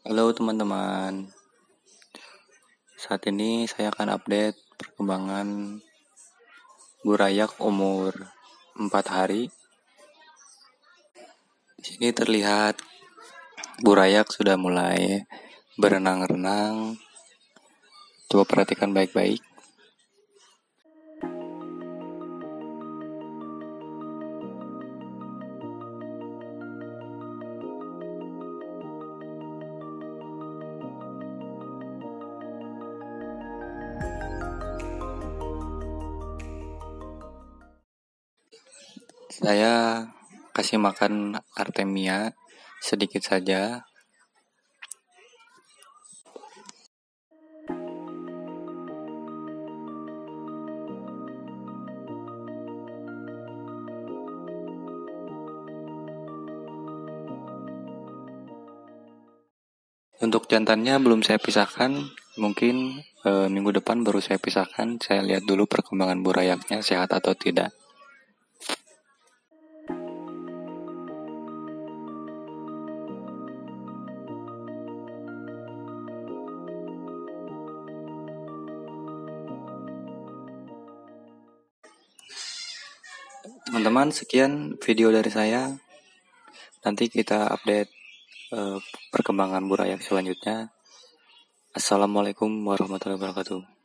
Halo teman-teman, saat ini saya akan update perkembangan burayak umur 4 hari. Di sini terlihat burayak sudah mulai berenang-renang. Coba perhatikan baik-baik. Saya kasih makan artemia sedikit saja. Untuk jantannya belum saya pisahkan, mungkin minggu depan baru saya pisahkan. Saya lihat dulu perkembangan burayaknya sehat atau tidak. Teman-teman, sekian video dari saya. Nanti kita update perkembangan burayak selanjutnya. Assalamualaikum warahmatullahi wabarakatuh.